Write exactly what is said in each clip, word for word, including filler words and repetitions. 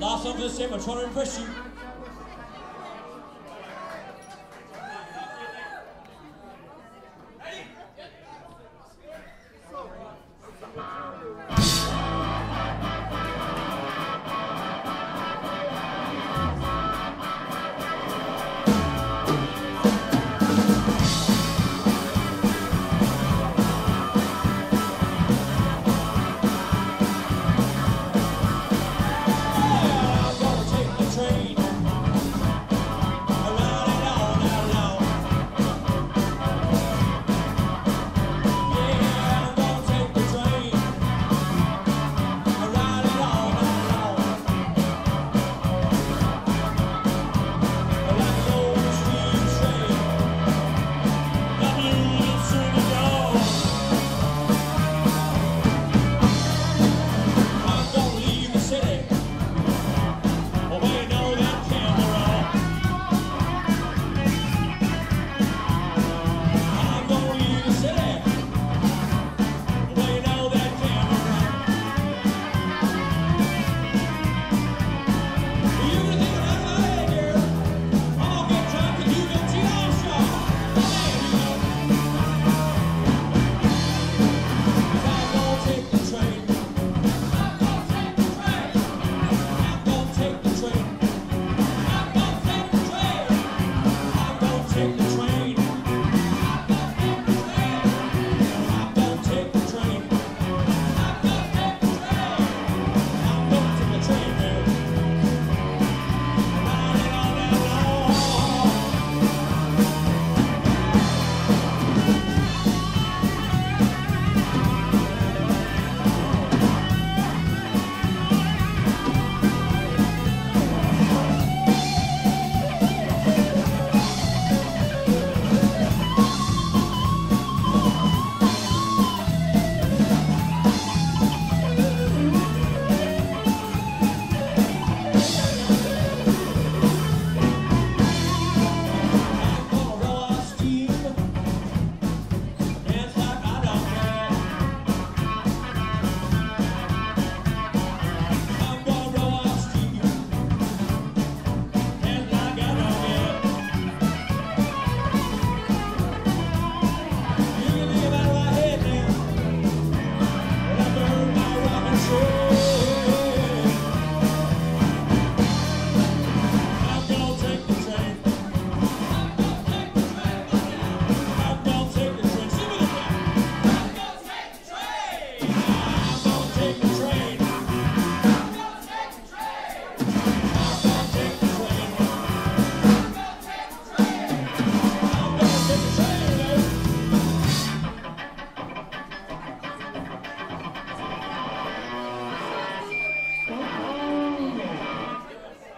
Last song of the set, I'm trying to impress you.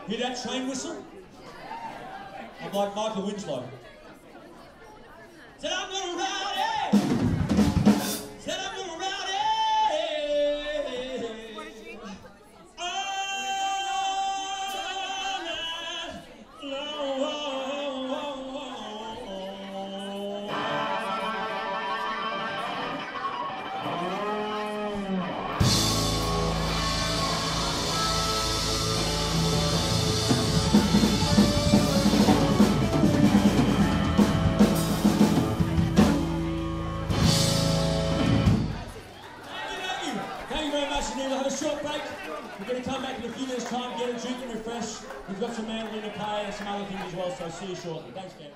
Hear that train whistle? I'm like Michael Winslow. Said I'm gonna rowdy! Said I'm gonna rowdy! Oh, no, oh, oh, oh, oh. Short break. We're going to come back in a few minutes' time, get a drink and refresh. We've got some mandolin to play and some other things as well, so see you shortly. Thanks, Gary.